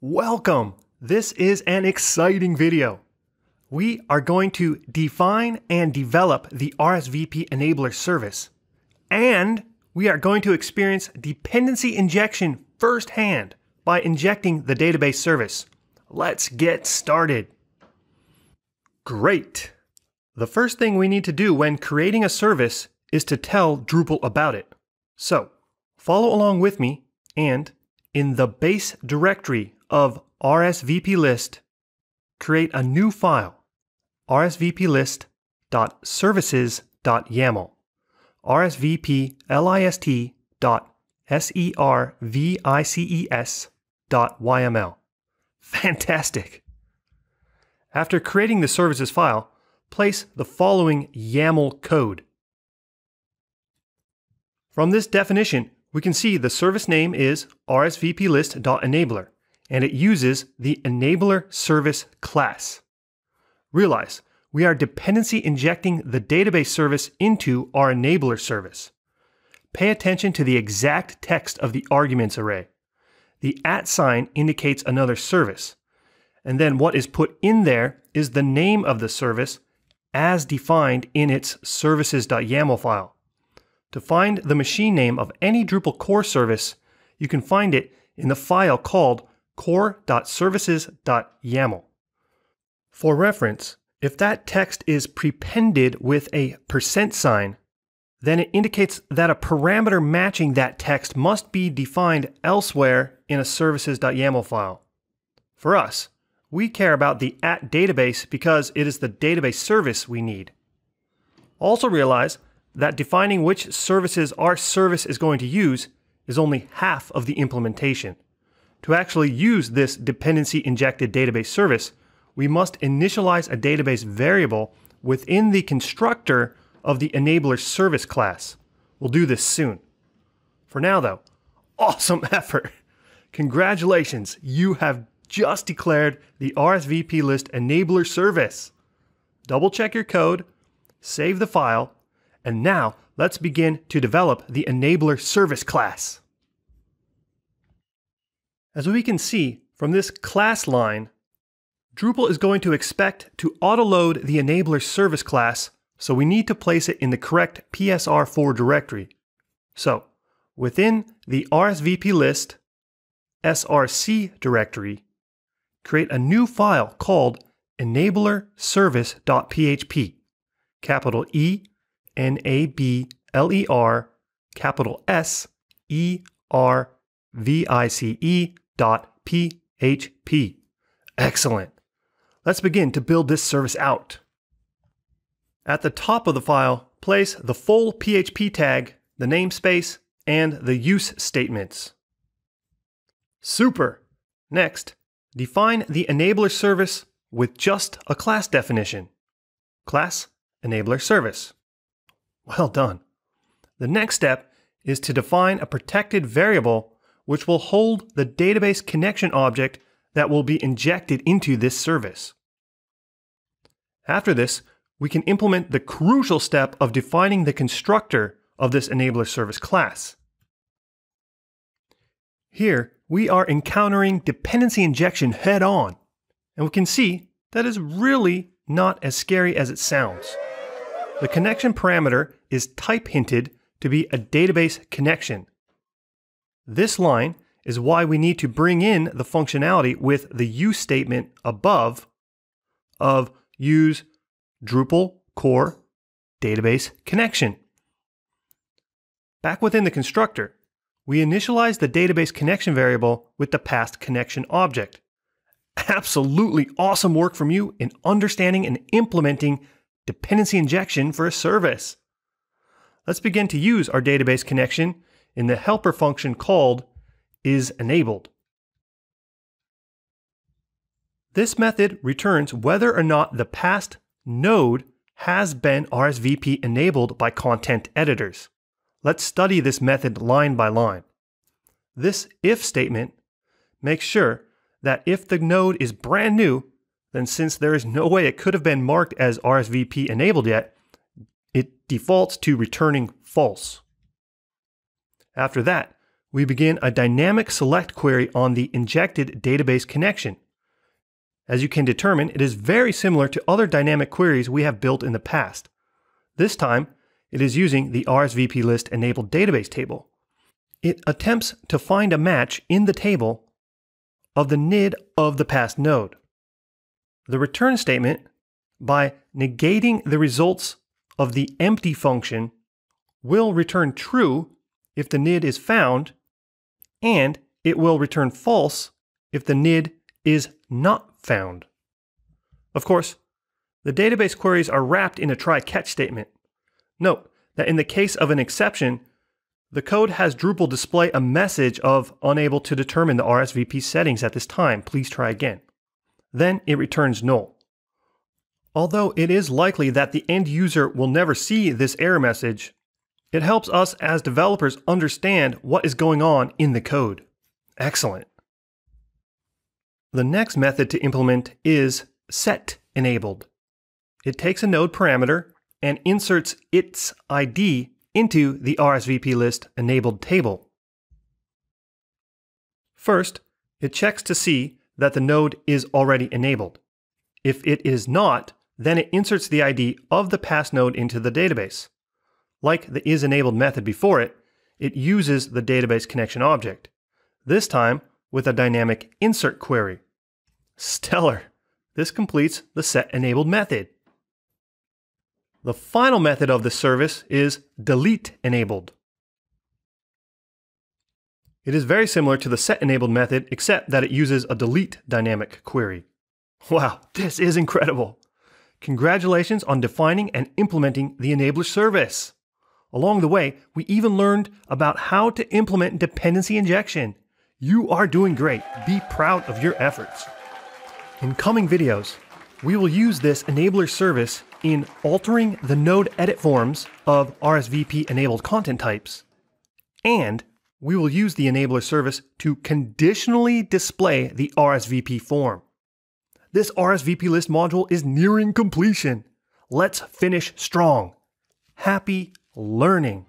Welcome! This is an exciting video. We are going to define and develop the RSVP enabler service, and we are going to experience dependency injection firsthand by injecting the database service. Let's get started. Great! The first thing we need to do when creating a service is to tell Drupal about it. So, follow along with me, and in the base directory of RSVP list, create a new file, rsvplist.services.yaml, rsvplist.services.yml. Fantastic! After creating the services file, place the following YAML code. From this definition, we can see the service name is rsvplist.enabler, and it uses the enabler service class. Realize, we are dependency injecting the database service into our enabler service. Pay attention to the exact text of the arguments array. The @ sign indicates another service, and then what is put in there is the name of the service as defined in its services.yaml file. To find the machine name of any Drupal core service, you can find it in the file called core.services.yaml. For reference, if that text is prepended with a %, then it indicates that a parameter matching that text must be defined elsewhere in a services.yaml file. For us, we care about the @database because it is the database service we need. Also realize that defining which services our service is going to use is only half of the implementation. To actually use this dependency-injected database service, we must initialize a database variable within the constructor of the enabler service class. We'll do this soon. For now though, awesome effort! Congratulations, you have just declared the RSVP list enabler service. Double check your code, save the file, and now let's begin to develop the enabler service class. As we can see from this class line, Drupal is going to expect to auto-load the enabler service class, so we need to place it in the correct PSR4 directory. So, within the RSVP list SRC directory, create a new file called enablerservice.php, capital ENABLER SERVICE.php. Excellent. Let's begin to build this service out. At the top of the file, place the full PHP tag, the namespace, and the use statements. Super. Next, define the enabler service with just a class definition. Class enabler service. Well done. The next step is to define a protected variable which will hold the database connection object that will be injected into this service. After this, we can implement the crucial step of defining the constructor of this enabler service class. Here, we are encountering dependency injection head-on, and we can see that is really not as scary as it sounds. The connection parameter is type hinted to be a database connection. This line is why we need to bring in the functionality with the use statement above of use Drupal core database connection. Back within the constructor, we initialize the database connection variable with the past connection object. Absolutely awesome work from you in understanding and implementing dependency injection for a service. Let's begin to use our database connection in the helper function called isEnabled. This method returns whether or not the past node has been RSVP enabled by content editors. Let's study this method line by line. This if statement makes sure that if the node is brand new, then since there is no way it could have been marked as RSVP enabled yet, it defaults to returning false. After that, we begin a dynamic select query on the injected database connection. As you can determine, it is very similar to other dynamic queries we have built in the past. This time, it is using the RSVP list enabled database table. It attempts to find a match in the table of the NID of the past node. The return statement, by negating the results of the empty function, will return true if the NID is found, and it will return false if the NID is not found. Of course, the database queries are wrapped in a try-catch statement. Note that in the case of an exception, the code has Drupal display a message of unable to determine the RSVP settings at this time, please try again. Then it returns null. Although it is likely that the end user will never see this error message, it helps us as developers understand what is going on in the code. Excellent. The next method to implement is setEnabled. It takes a node parameter and inserts its ID into the RSVP list enabled table. First, it checks to see that the node is already enabled. If it is not, then it inserts the ID of the past node into the database. Like the isEnabled method before it, it uses the database connection object, this time with a dynamic insert query. Stellar! This completes the setEnabled method. The final method of this service is deleteEnabled. It is very similar to the setEnabled method, except that it uses a delete dynamic query. Wow, this is incredible! Congratulations on defining and implementing the enabler service. Along the way, we even learned about how to implement dependency injection. You are doing great. Be proud of your efforts. In coming videos, we will use this enabler service in altering the node edit forms of RSVP enabled content types. And we will use the enabler service to conditionally display the RSVP form. This RSVP list module is nearing completion. Let's finish strong. Happy learning.